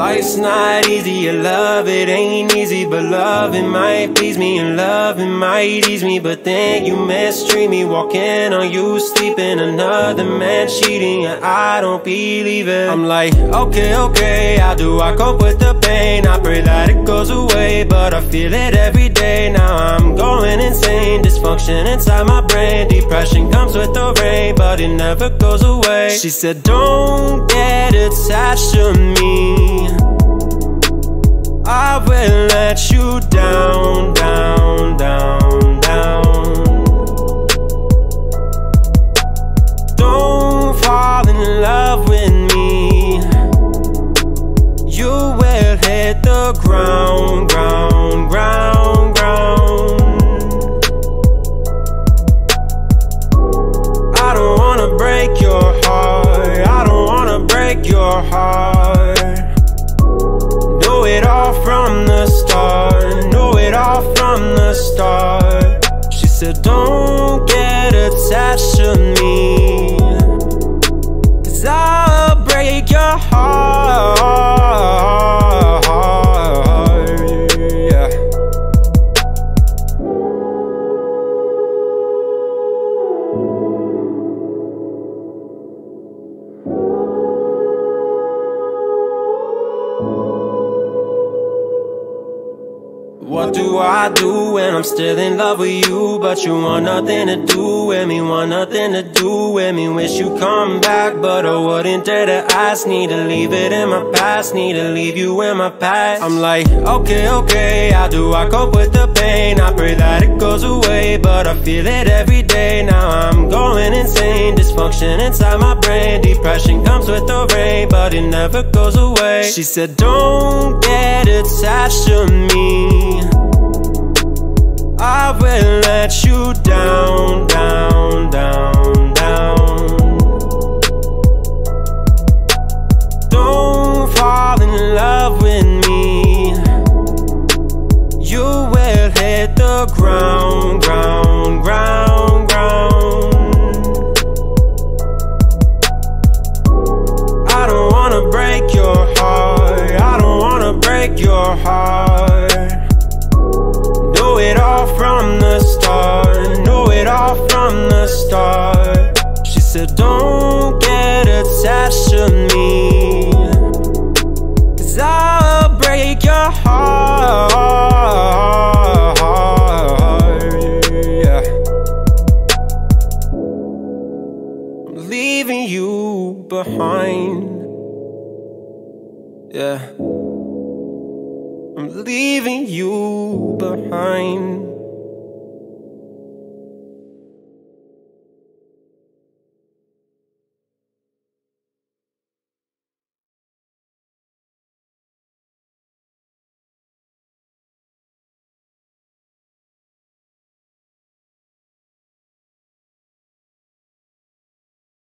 Life's not easy, you love it ain't easy, but love it might please me, and love it might ease me. But then you mistreat me, walking on you, sleeping another man cheating, and I don't believe it. I'm like, okay, okay, how do I cope with the pain? I pray that it goes away, but I feel it every day. Now I'm going insane, dysfunction inside my brain. Depression comes with the rain, but it never goes away. She said, don't get attached to me, I will let you down, down, down, down. Don't fall in love with me, you will hit the ground, ground, ground, ground. I don't wanna break your heart, I don't wanna break your heart. Know it all from the start, know it all from the start. She said, don't get attached to me, 'cause I'll break your heart. Yeah. What do I do when I'm still in love with you, but you want nothing to do with me, want nothing to do with me? Wish you come back, but I wouldn't dare to ask. Need to leave it in my past, need to leave you in my past. I'm like, okay, okay, how do I cope with the pain? I pray that it goes away, but I feel it every day. Now I'm going insane, dysfunction inside my brain. Depression comes with the rain, but it never goes away. She said, don't get attached to me, I will let you down, down, down, down. Don't fall in love with me, you will hit the ground, ground, ground, ground. I don't wanna break your heart, I don't wanna break your heart. Know it all from the start, know it all from the start. She said, don't get attached to me, 'cause I'll break your heart. Yeah. I'm leaving you behind. Yeah. I'm leaving you behind.